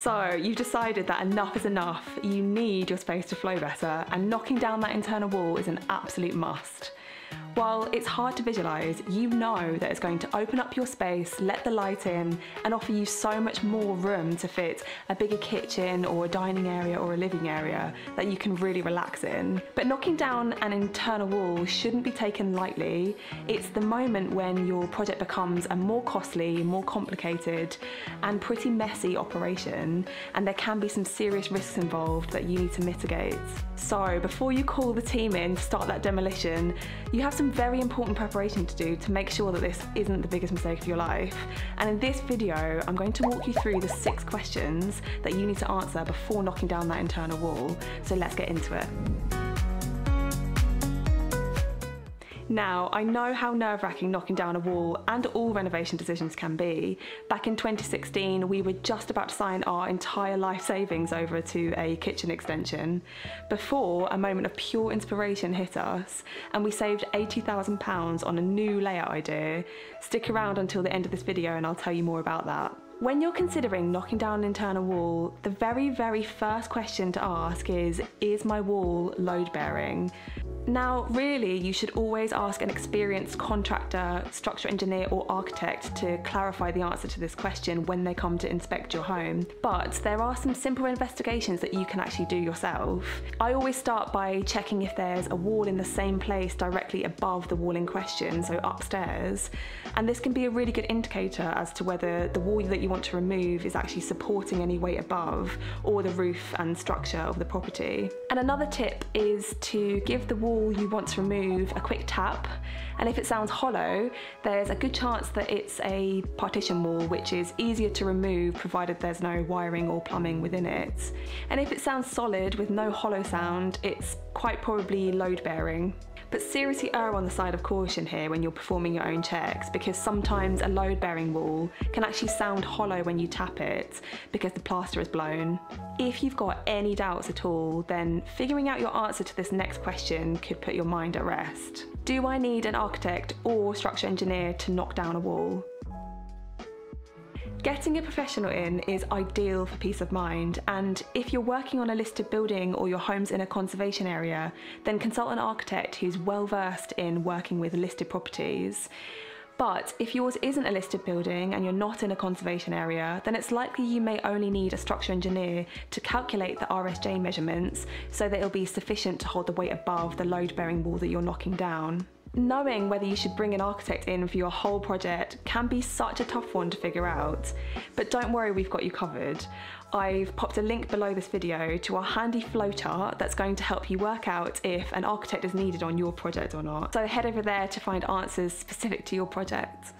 So you've decided that enough is enough, you need your space to flow better, and knocking down that internal wall is an absolute must. While it's hard to visualise, you know that it's going to open up your space, let the light in, and offer you so much more room to fit a bigger kitchen or a dining area or a living area that you can really relax in. But knocking down an internal wall shouldn't be taken lightly. It's the moment when your project becomes a more costly, more complicated, and pretty messy operation, and there can be some serious risks involved that you need to mitigate. So before you call the team in to start that demolition, you have some very important preparation to do to make sure that this isn't the biggest mistake of your life. And in this video, I'm going to walk you through the 6 questions that you need to answer before knocking down that internal wall. So let's get into it. Now, I know how nerve-wracking knocking down a wall and all renovation decisions can be. Back in 2016, we were just about to sign our entire life savings over to a kitchen extension before a moment of pure inspiration hit us, and we saved £80,000 on a new layout idea. Stick around until the end of this video and I'll tell you more about that. When you're considering knocking down an internal wall, the very first question to ask is my wall load-bearing? Now, really, you should always ask an experienced contractor, structural engineer or architect to clarify the answer to this question when they come to inspect your home. But there are some simple investigations that you can actually do yourself. I always start by checking if there's a wall in the same place directly above the wall in question, so upstairs. And this can be a really good indicator as to whether the wall that you want to remove is actually supporting any weight above or the roof and structure of the property. And another tip is to give the wall you want to remove a quick tap, and if it sounds hollow, there's a good chance that it's a partition wall, which is easier to remove provided there's no wiring or plumbing within it. And if it sounds solid with no hollow sound, it's quite probably load bearing. But seriously, err on the side of caution here when you're performing your own checks, because sometimes a load-bearing wall can actually sound hollow when you tap it because the plaster is blown. If you've got any doubts at all, then figuring out your answer to this next question could put your mind at rest. Do I need an architect or structural engineer to knock down a wall? Getting a professional in is ideal for peace of mind, and if you're working on a listed building or your home's in a conservation area, then consult an architect who's well versed in working with listed properties. But if yours isn't a listed building and you're not in a conservation area, then it's likely you may only need a structural engineer to calculate the RSJ measurements so that it'll be sufficient to hold the weight above the load-bearing wall that you're knocking down. Knowing whether you should bring an architect in for your whole project can be such a tough one to figure out, but don't worry, we've got you covered. I've popped a link below this video to our handy flowchart that's going to help you work out if an architect is needed on your project or not. So head over there to find answers specific to your project.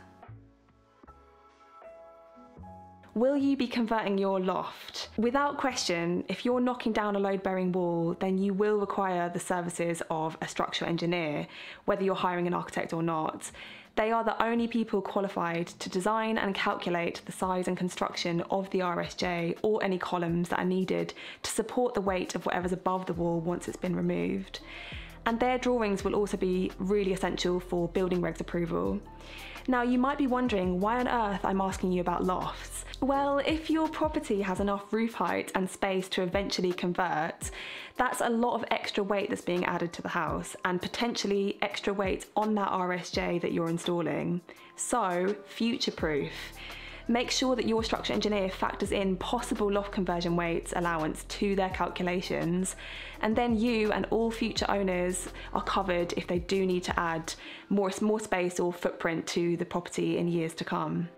Will you be converting your loft? Without question, if you're knocking down a load-bearing wall, then you will require the services of a structural engineer, whether you're hiring an architect or not. They are the only people qualified to design and calculate the size and construction of the RSJ or any columns that are needed to support the weight of whatever's above the wall once it's been removed. And their drawings will also be really essential for building regs approval. Now, you might be wondering why on earth I'm asking you about lofts. Well, if your property has enough roof height and space to eventually convert, that's a lot of extra weight that's being added to the house, and potentially extra weight on that RSJ that you're installing. So, future-proof. Make sure that your structural engineer factors in possible loft conversion weights allowance to their calculations, and then you and all future owners are covered if they do need to add more space or footprint to the property in years to come.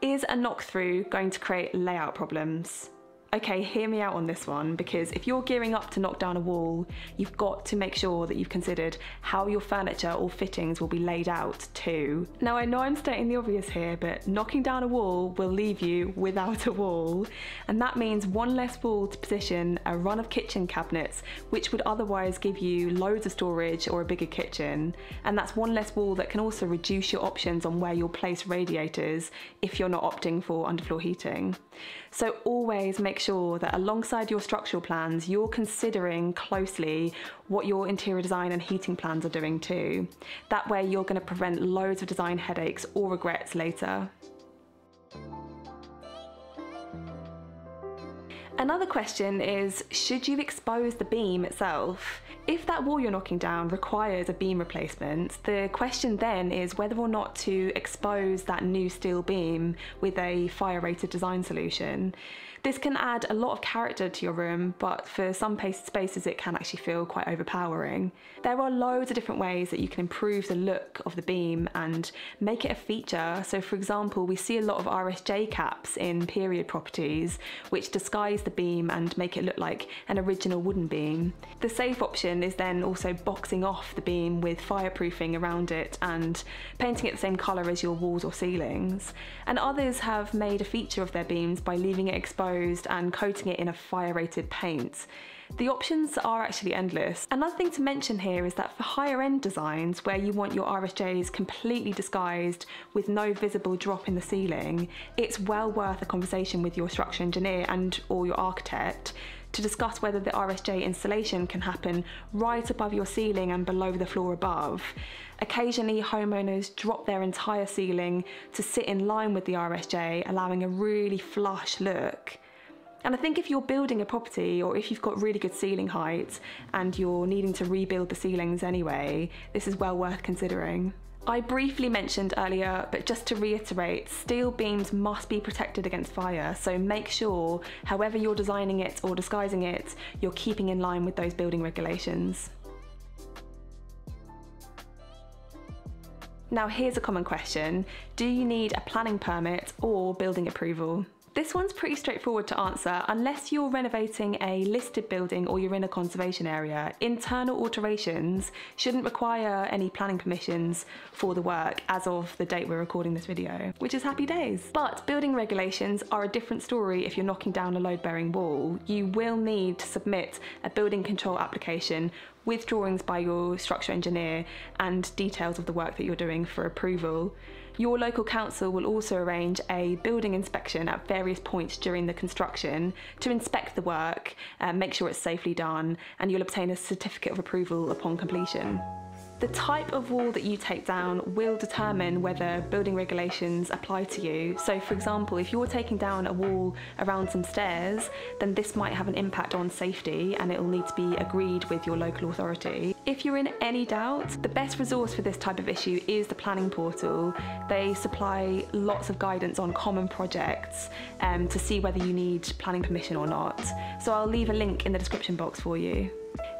Is a knock-through going to create layout problems? Okay, hear me out on this one, because if you're gearing up to knock down a wall, you've got to make sure that you've considered how your furniture or fittings will be laid out too. Now, I know I'm stating the obvious here, but knocking down a wall will leave you without a wall, and that means one less wall to position a run of kitchen cabinets, which would otherwise give you loads of storage or a bigger kitchen. And that's one less wall that can also reduce your options on where you'll place radiators if you're not opting for underfloor heating. So always make sure that alongside your structural plans, you're considering closely what your interior design and heating plans are doing too. That way you're going to prevent loads of design headaches or regrets later. Another question is, should you expose the beam itself? If that wall you're knocking down requires a beam replacement, the question then is whether or not to expose that new steel beam with a fire-rated design solution. This can add a lot of character to your room, but for some spaces it can actually feel quite overpowering. There are loads of different ways that you can improve the look of the beam and make it a feature. So for example, we see a lot of RSJ caps in period properties, which disguise the beam and make it look like an original wooden beam. The safe option is then also boxing off the beam with fireproofing around it and painting it the same colour as your walls or ceilings. And others have made a feature of their beams by leaving it exposed and coating it in a fire-rated paint. The options are actually endless. Another thing to mention here is that for higher end designs where you want your RSJs completely disguised with no visible drop in the ceiling, it's well worth a conversation with your structural engineer and or your architect to discuss whether the RSJ installation can happen right above your ceiling and below the floor above. Occasionally, homeowners drop their entire ceiling to sit in line with the RSJ, allowing a really flush look. And I think if you're building a property or if you've got really good ceiling height and you're needing to rebuild the ceilings anyway, this is well worth considering. I briefly mentioned earlier, but just to reiterate, steel beams must be protected against fire, so make sure, however you're designing it or disguising it, you're keeping in line with those building regulations. Now here's a common question. Do you need a planning permit or building approval? This one's pretty straightforward to answer unless you're renovating a listed building or you're in a conservation area. Internal alterations shouldn't require any planning permissions for the work as of the date we're recording this video, which is happy days. But building regulations are a different story if you're knocking down a load-bearing wall. You will need to submit a building control application with drawings by your structural engineer and details of the work that you're doing for approval. Your local council will also arrange a building inspection at various points during the construction to inspect the work, make sure it's safely done, and you'll obtain a certificate of approval upon completion. The type of wall that you take down will determine whether building regulations apply to you. So for example, if you're taking down a wall around some stairs, then this might have an impact on safety and it will need to be agreed with your local authority. If you're in any doubt, the best resource for this type of issue is the Planning Portal. They supply lots of guidance on common projects to see whether you need planning permission or not. So I'll leave a link in the description box for you.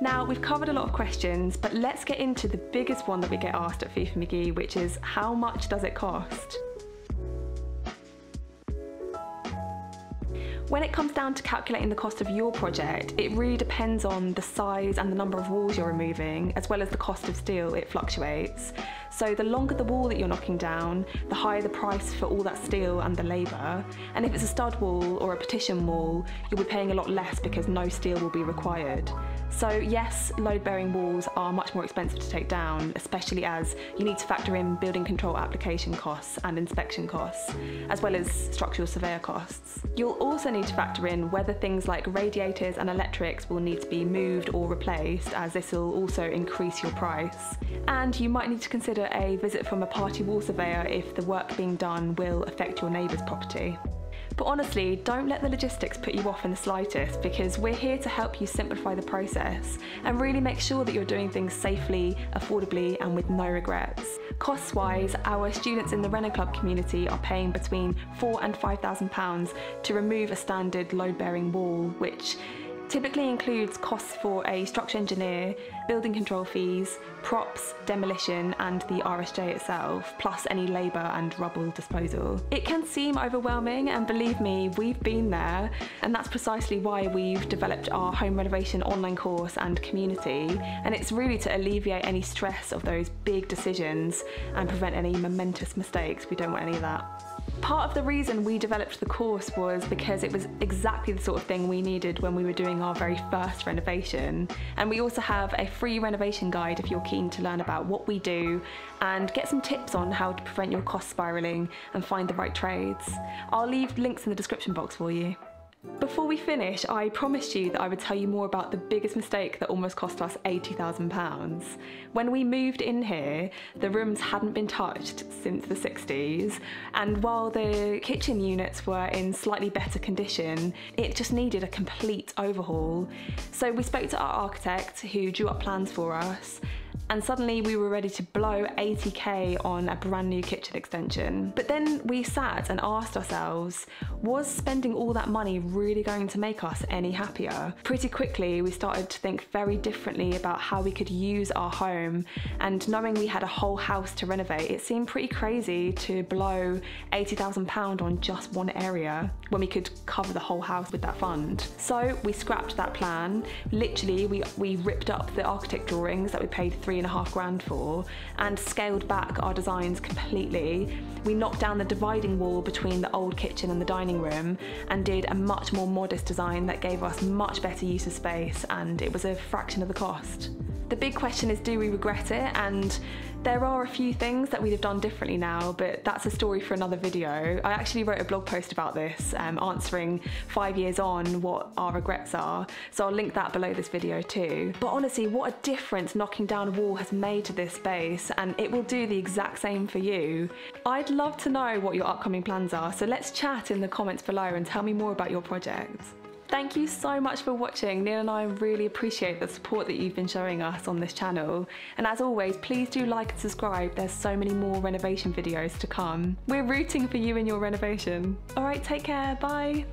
Now, we've covered a lot of questions, but let's get into the biggest one that we get asked at Fifi McGee, which is how much does it cost? When it comes down to calculating the cost of your project, it really depends on the size and the number of walls you're removing, as well as the cost of steel. It fluctuates. So the longer the wall that you're knocking down, the higher the price for all that steel and the labour. And if it's a stud wall or a partition wall, you'll be paying a lot less because no steel will be required. So yes, load-bearing walls are much more expensive to take down, especially as you need to factor in building control application costs and inspection costs, as well as structural surveyor costs. You'll also need to factor in whether things like radiators and electrics will need to be moved or replaced, as this will also increase your price. And you might need to consider a visit from a party wall surveyor if the work being done will affect your neighbour's property. But honestly, don't let the logistics put you off in the slightest, because we're here to help you simplify the process and really make sure that you're doing things safely, affordably and with no regrets. Cost-wise, our students in the Renner Club community are paying between £4,000 and £5,000 to remove a standard load-bearing wall, which typically includes costs for a structural engineer, building control fees, props, demolition and the RSJ itself, plus any labour and rubble disposal. It can seem overwhelming, and believe me, we've been there, and that's precisely why we've developed our home renovation online course and community, and it's really to alleviate any stress of those big decisions and prevent any momentous mistakes. We don't want any of that. Part of the reason we developed the course was because it was exactly the sort of thing we needed when we were doing our very first renovation. And we also have a free renovation guide if you're keen to learn about what we do and get some tips on how to prevent your costs spiralling and find the right trades. I'll leave links in the description box for you. Before we finish, I promised you that I would tell you more about the biggest mistake that almost cost us £80,000. When we moved in here, the rooms hadn't been touched since the 60s, and while the kitchen units were in slightly better condition, it just needed a complete overhaul. So we spoke to our architect, who drew up plans for us, and suddenly we were ready to blow 80k on a brand new kitchen extension. But then we sat and asked ourselves, was spending all that money really going to make us any happier? Pretty quickly we started to think very differently about how we could use our home, and knowing we had a whole house to renovate, it seemed pretty crazy to blow £80,000 on just one area when we could cover the whole house with that fund. So we scrapped that plan. Literally we ripped up the architect drawings that we paid £3,500 for and scaled back our designs completely. We knocked down the dividing wall between the old kitchen and the dining room and did a much more modest design that gave us much better use of space, and it was a fraction of the cost. The big question is, do we regret it? And there are a few things that we'd have done differently now, but that's a story for another video. I actually wrote a blog post about this, answering 5 years on what our regrets are, so I'll link that below this video too. But honestly, what a difference knocking down a wall has made to this space, and it will do the exact same for you. I'd love to know what your upcoming plans are, so let's chat in the comments below and tell me more about your projects. Thank you so much for watching. Neil and I really appreciate the support that you've been showing us on this channel. And as always, please do like and subscribe. There's so many more renovation videos to come. We're rooting for you in your renovation. All right, take care, bye.